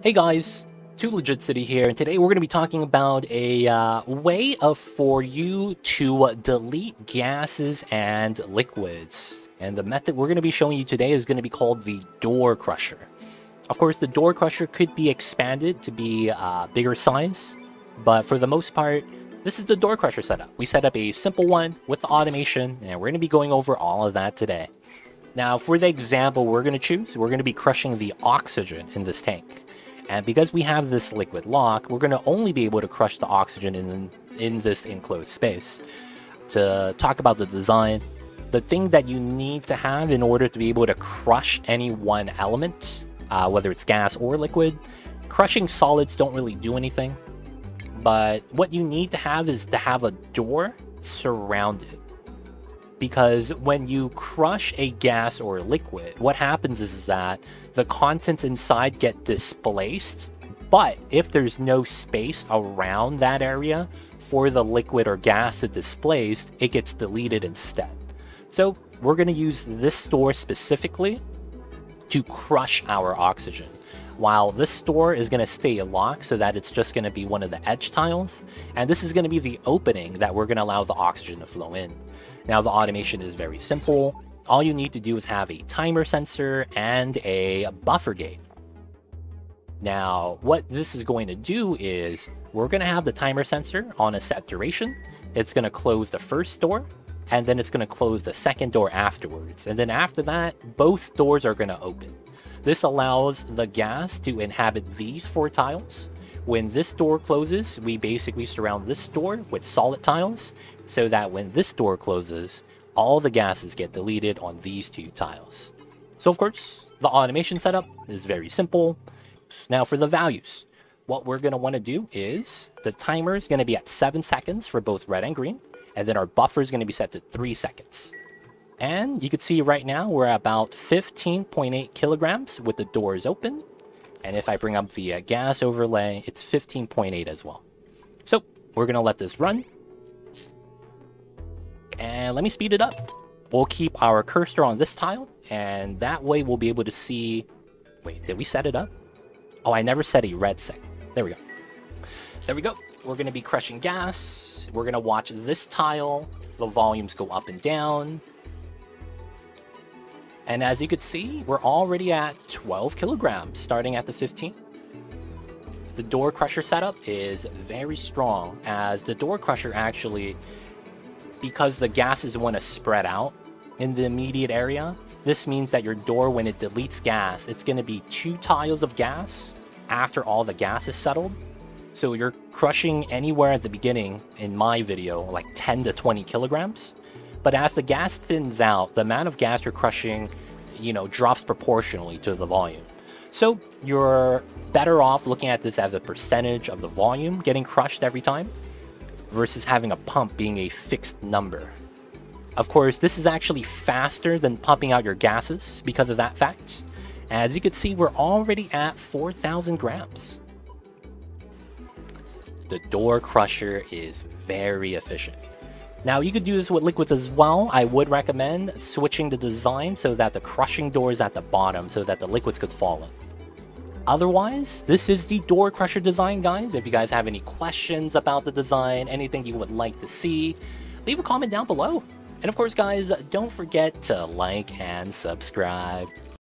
Hey guys, 2LegitCity here, and today we're going to be talking about a way for you to delete gases and liquids. And the method we're going to be showing you today is going to be called the Door Crusher. Of course, the Door Crusher could be expanded to be bigger size, but for the most part, this is the Door Crusher setup. We set up a simple one with the automation, and we're going to be going over all of that today. Now, for the example we're going to choose, we're going to be crushing the oxygen in this tank. And because we have this liquid lock, we're going to only be able to crush the oxygen in this enclosed space. To talk about the design, the thing that you need to have in order to be able to crush any one element, whether it's gas or liquid, crushing solids don't really do anything. But what you need to have is to have a door surrounded. Because when you crush a gas or a liquid, what happens is that the contents inside get displaced, but if there's no space around that area for the liquid or gas to displace, it gets deleted instead. So we're going to use this store specifically to crush our oxygen, while this store is going to stay locked so that it's just going to be one of the edge tiles, and this is going to be the opening that we're going to allow the oxygen to flow in. Now, the automation is very simple. All you need to do is have a timer sensor and a buffer gate. Now, what this is going to do is we're going to have the timer sensor on a set duration. It's going to close the first door, and then it's going to close the second door afterwards. And then after that, both doors are going to open. This allows the gas to inhabit these four tiles. When this door closes, we basically surround this door with solid tiles, so that when this door closes, all the gases get deleted on these two tiles. So of course, the automation setup is very simple. Now for the values, what we're going to want to do is the timer is going to be at 7 seconds for both red and green, and then our buffer is going to be set to 3 seconds. And you can see right now we're at about 15.8 kilograms with the doors open. And if I bring up the gas overlay, it's 15.8 as well. So we're going to let this run. And let me speed it up. We'll keep our cursor on this tile, and that way we'll be able to see... Wait, did we set it up? Oh, I never set a red second. There we go. There we go. We're going to be crushing gas. We're going to watch this tile. The volumes go up and down. And as you can see, we're already at 12 kilograms, starting at the 15. The Door Crusher setup is very strong, as the Door Crusher actually, because the gases want to spread out in the immediate area, this means that your door, when it deletes gas, it's going to be 2 tiles of gas after all the gas is settled. So you're crushing anywhere at the beginning, in my video, like 10 to 20 kilograms. But as the gas thins out, the amount of gas you're crushing, you know, drops proportionally to the volume. So you're better off looking at this as a percentage of the volume getting crushed every time versus having a pump being a fixed number. Of course, this is actually faster than pumping out your gases because of that fact. As you can see, we're already at 4,000 grams. The Door Crusher is very efficient. Now, you could do this with liquids as well. I would recommend switching the design so that the crushing door is at the bottom so that the liquids could fall in. Otherwise, this is the Door Crusher design, guys. If you guys have any questions about the design, anything you would like to see, leave a comment down below. And of course, guys, don't forget to like and subscribe.